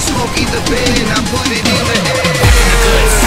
smoke either bed and I put it in the head.